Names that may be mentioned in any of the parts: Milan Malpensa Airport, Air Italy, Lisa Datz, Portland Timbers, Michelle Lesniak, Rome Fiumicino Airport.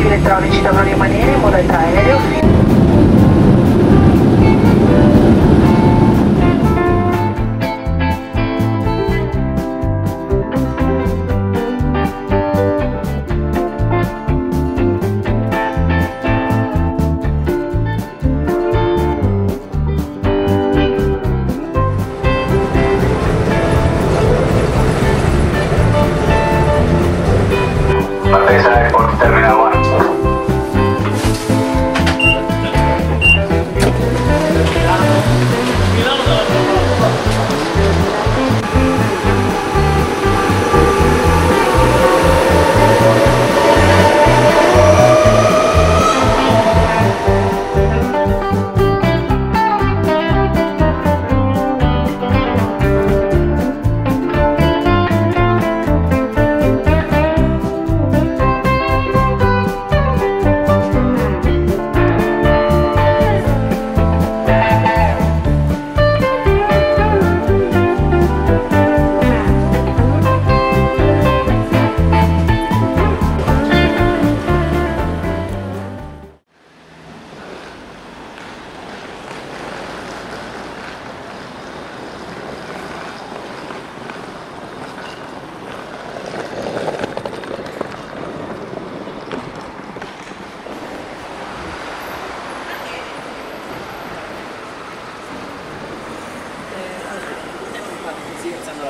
Elettronici dovranno rimanere in modalità aereo fino. Malpensa Airport, Terminal 1.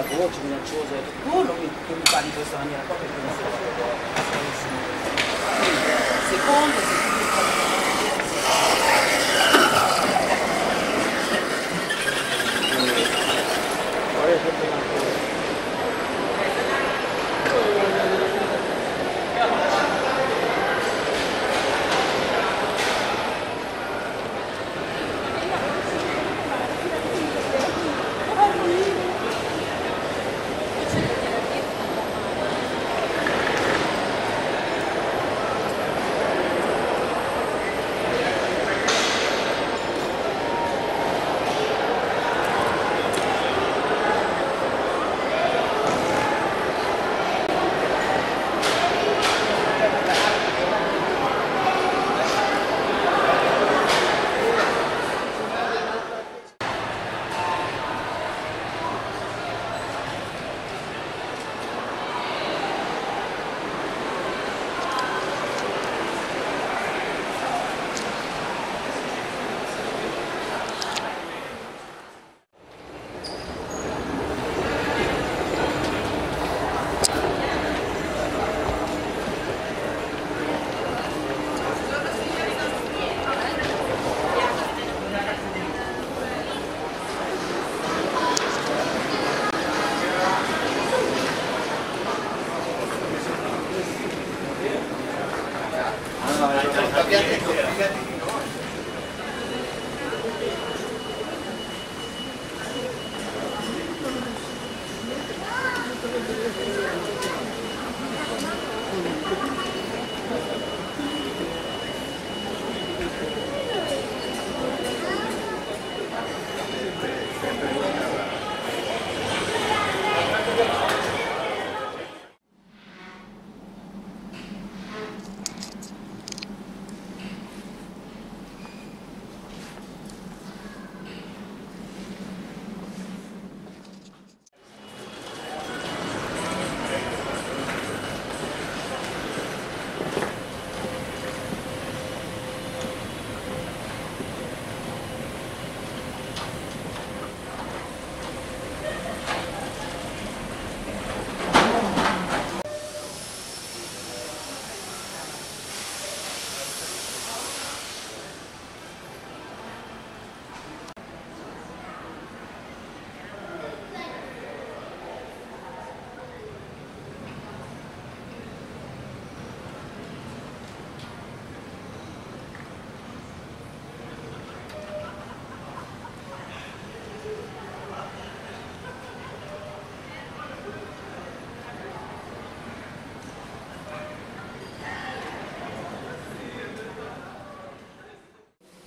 La voce minacciosa, tu non mi parli in questa maniera qua perché non sei sicuro. Secondo,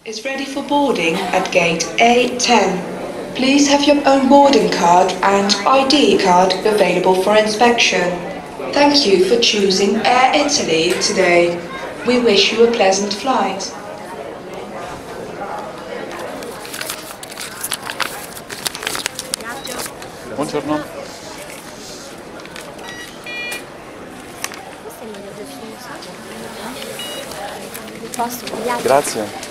is ready for boarding at gate A10. Please have your own boarding card and ID card available for inspection. Thank you for choosing Air Italy today. We wish you a pleasant flight. Buongiorno. Grazie.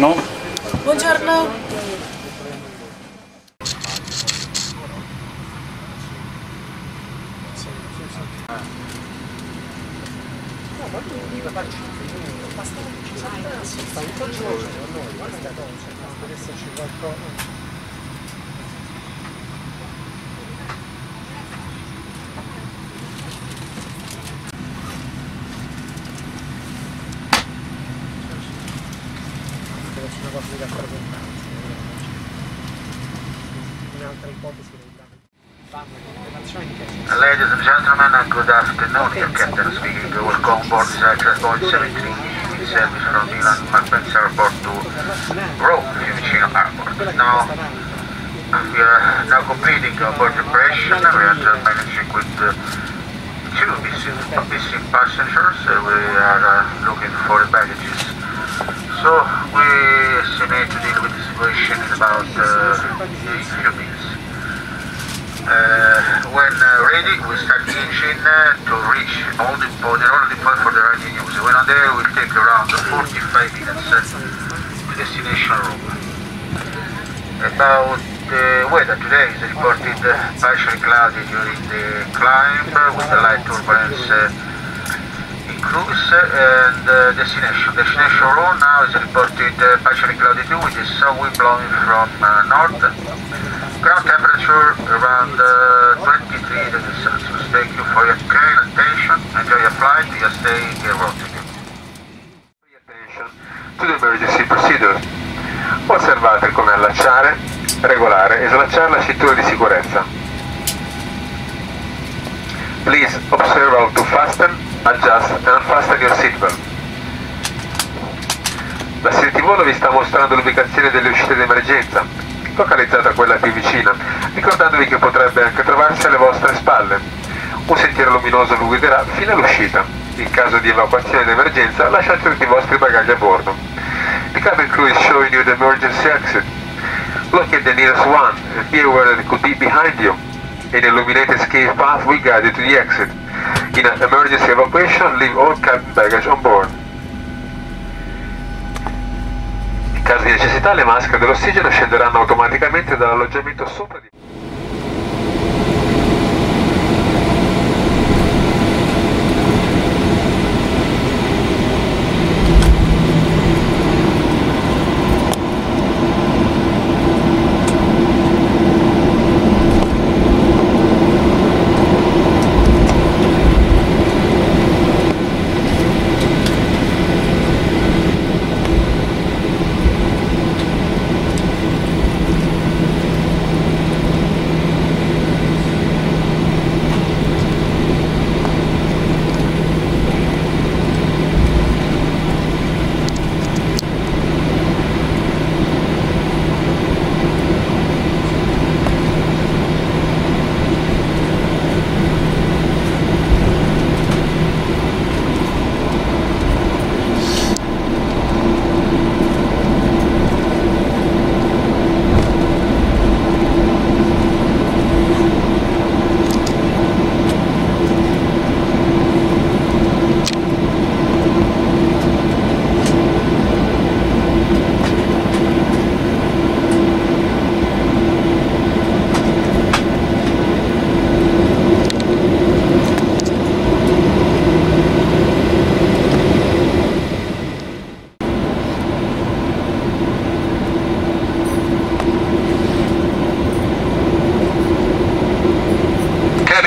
No. Buongiorno. Ladies and gentlemen, good afternoon. Your captain speaking. Welcome board Section 073 in service from Milan Malpensa Airport to Rome Fiumicino Airport. We are now completing our board operation. We are managing with two missing passengers. We are looking for the baggages. So we estimate to deal with the situation in about a few minutes. When ready, we start the engine to reach all the point for the radio news. When on there, will take around 45 minutes to destination Rome. About the weather, today is reported partially cloudy during the climb with the light turbulence. Cruise and destination Rome now is reported partially cloudy too, with some wind blowing from north. Ground temperature around 23 degrees Celsius. Thank you for your kind attention. Enjoy your flight. Your stay here rotating. Pay attention to the emergency procedure. Osservate come allacciare, regolare e slacciare la cintura di sicurezza. Please observe how to fasten, adjust and unfasten your seatbelt. La sedia timone vi sta mostrando l'ubicazione delle uscite d'emergenza, localizzata quella più vicina, ricordandovi che potrebbe anche trovarsi alle vostre spalle. Un sentiero luminoso vi guiderà fino all'uscita. In caso di evacuazione d'emergenza, lasciate tutti i vostri bagagli a bordo. The cabin crew is showing you the emergency exit. Look at the nearest one and hear where it could be behind you. An illuminated escape path will guide you to the exit. In an emergency evacuation, leave all cabin baggage on board. In caso di necessità, le maschere dell'ossigeno scenderanno automaticamente dall'alloggiamento sopra di voi.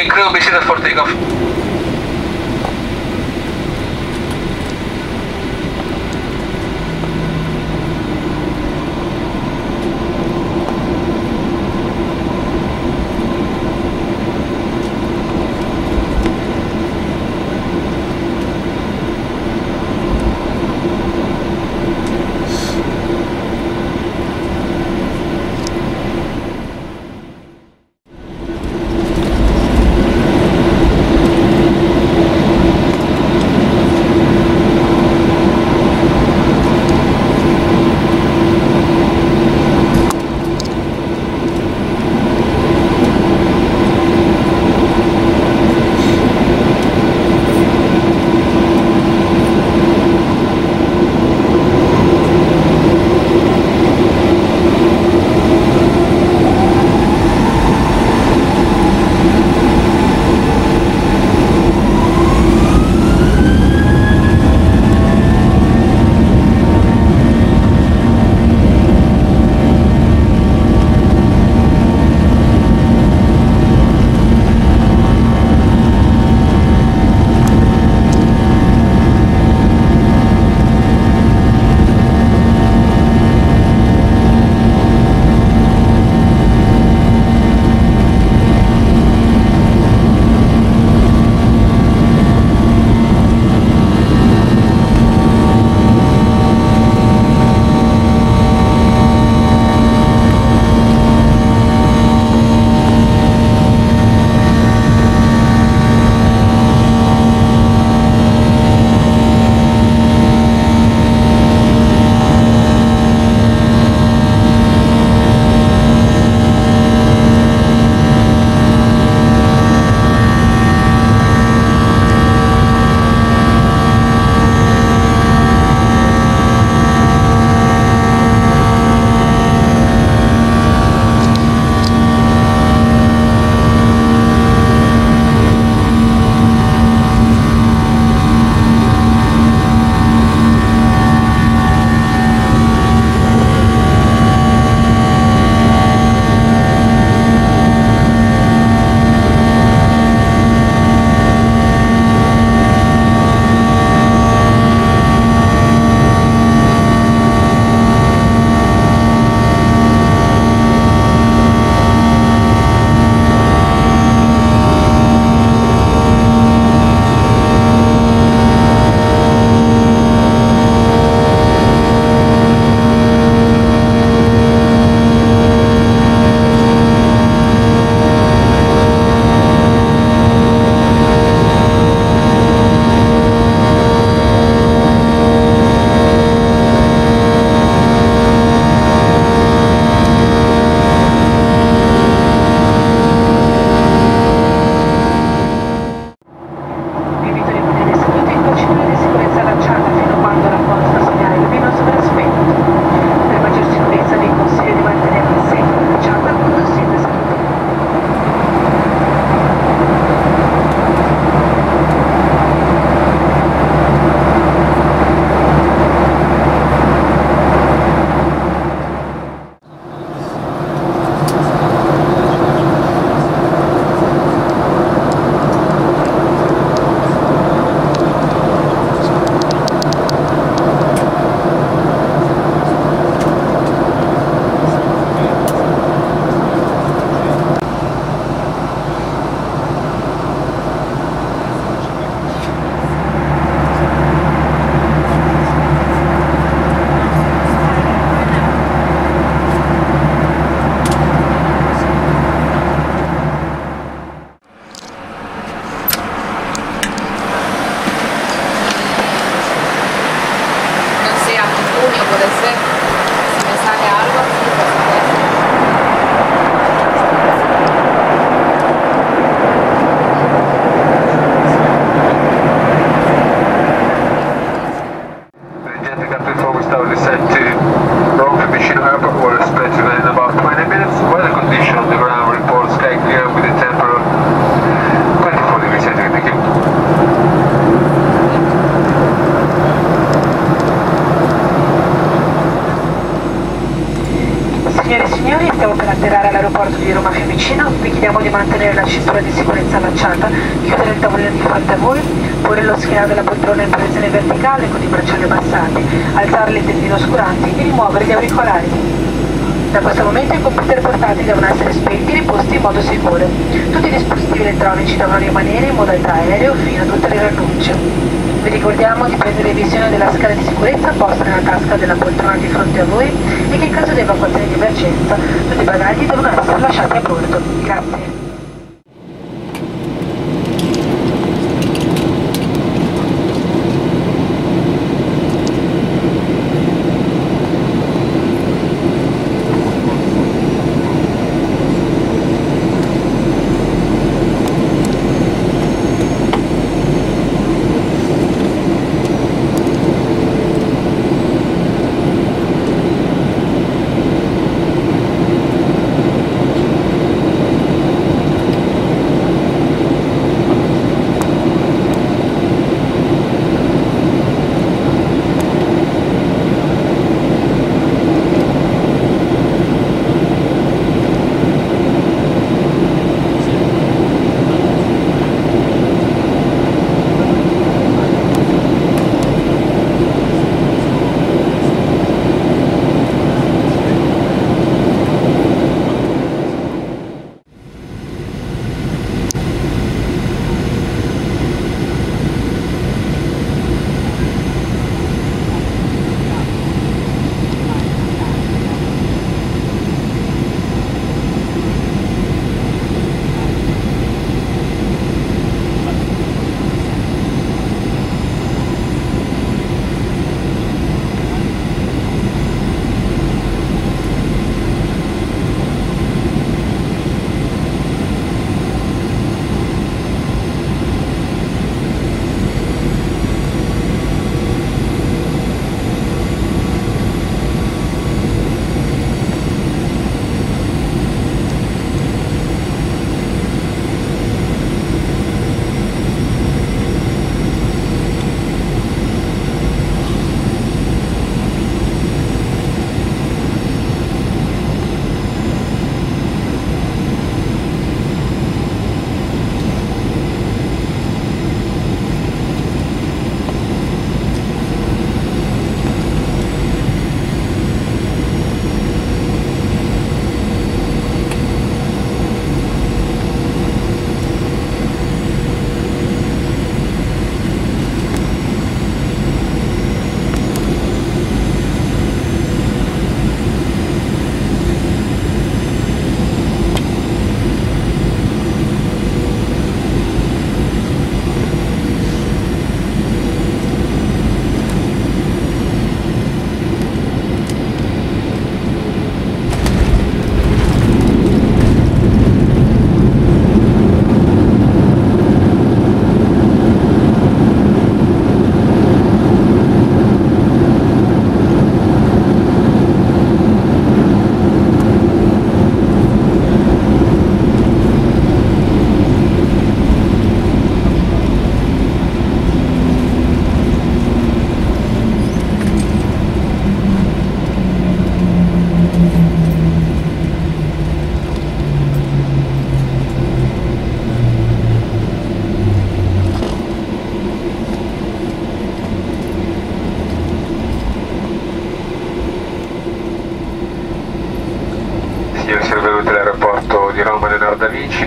cabin crew, be seated for takeoff. all'aeroporto di Roma Fiumicino, vi chiediamo di mantenere la cintura di sicurezza allacciata, chiudere il tavolino di fronte a voi, porre lo schiena della poltrona in posizione verticale con i braccioli abbassati, alzare le tendine oscuranti e rimuovere gli auricolari. Da questo momento i computer portatili devono essere spenti e riposti in modo sicuro. Tutti i dispositivi elettronici devono rimanere in modalità aereo fino ad ulteriore annuncio. Vi ricordiamo di prendere visione della scala di sicurezza posta nella tasca della poltrona di fronte a voi e che in caso di evacuazione di emergenza tutti i bagagli devono essere lasciati a bordo. Grazie.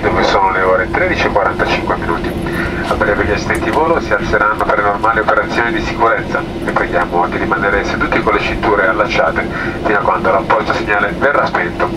Dove sono le ore 13:45. A breve gli assistenti volo si alzeranno per le normali operazioni di sicurezza e preghiamo di rimanere seduti con le cinture allacciate fino a quando l'appoggio segnale verrà spento.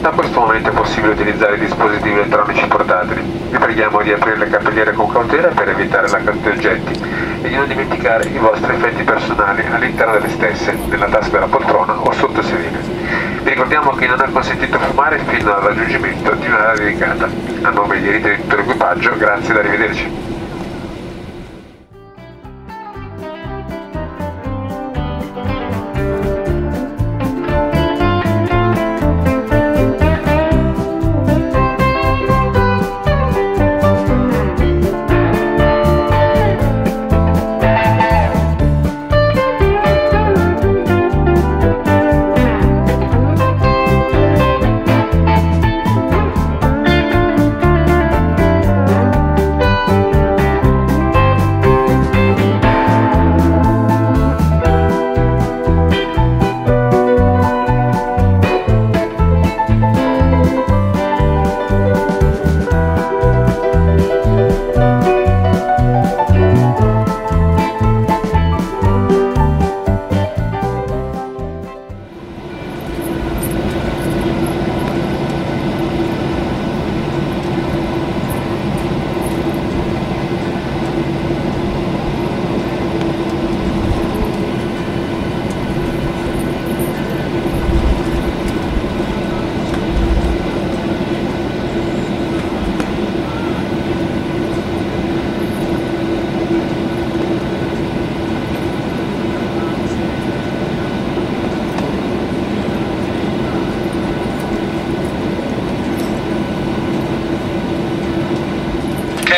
Da questo momento è possibile utilizzare i dispositivi elettronici portatili. Vi preghiamo di aprire le cappelliere con cautela per evitare la caduta di oggetti e di non dimenticare i vostri effetti personali all'interno delle stesse, nella tasca della poltrona o sotto sedile. Vi ricordiamo che non è consentito fumare fino al raggiungimento di un'area dedicata. A nome di tutto l'equipaggio, grazie e arrivederci.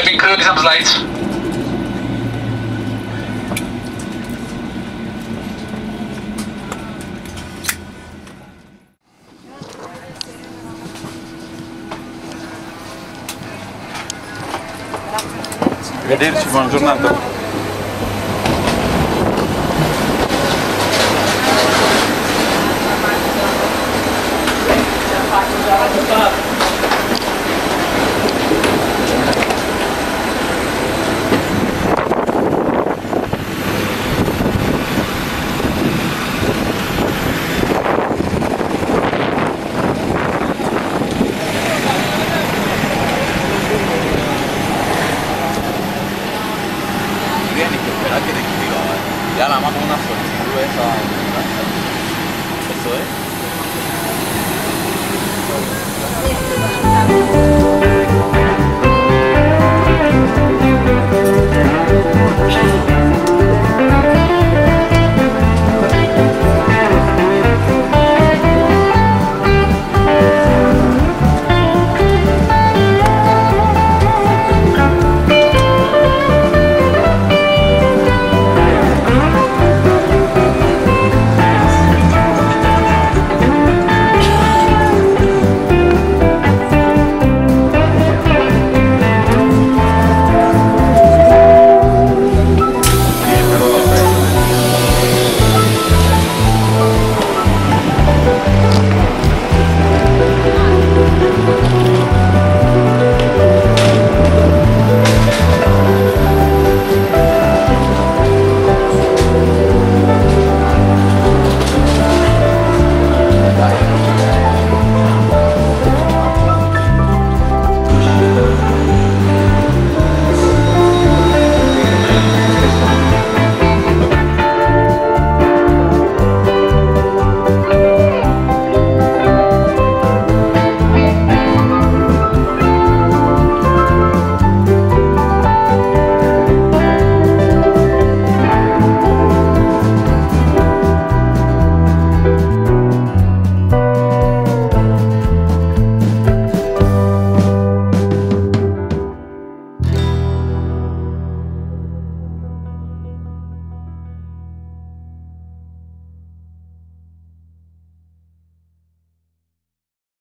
They've been clearly some slides. Arrivederci, buona giornata.